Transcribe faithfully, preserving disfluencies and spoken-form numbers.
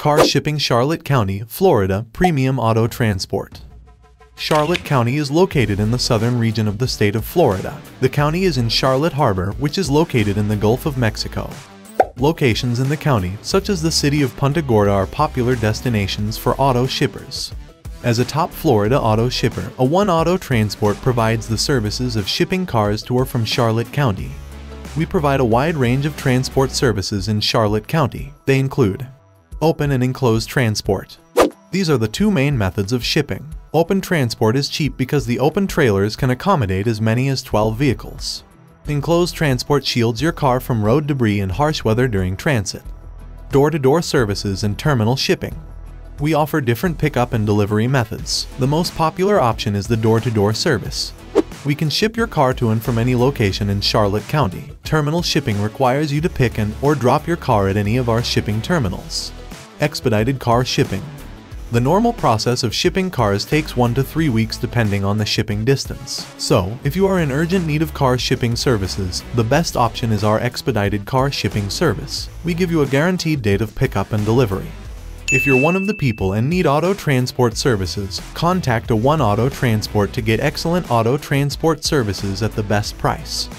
Car shipping, Charlotte County, Florida, Premium Auto Transport. Charlotte County is located in the southern region of the state of Florida. The county is in Charlotte Harbor, which is located in the Gulf of Mexico. Locations in the county, such as the city of Punta Gorda, are popular destinations for auto shippers. As a top Florida auto shipper, A one Auto Transport provides the services of shipping cars to or from Charlotte County. We provide a wide range of transport services in Charlotte County. They include open and enclosed transport. These are the two main methods of shipping. Open transport is cheap because the open trailers can accommodate as many as twelve vehicles. Enclosed transport shields your car from road debris and harsh weather during transit. Door-to-door services and terminal shipping. We offer different pickup and delivery methods. The most popular option is the door-to-door service. We can ship your car to and from any location in Charlotte County. Terminal shipping requires you to pick and or drop your car at any of our shipping terminals. Expedited car shipping. The normal process of shipping cars takes one to three weeks depending on the shipping distance. So, if you are in urgent need of car shipping services, the best option is our expedited car shipping service. We give you a guaranteed date of pickup and delivery. If you're one of the people and need auto transport services, contact A one Auto Transport to get excellent auto transport services at the best price.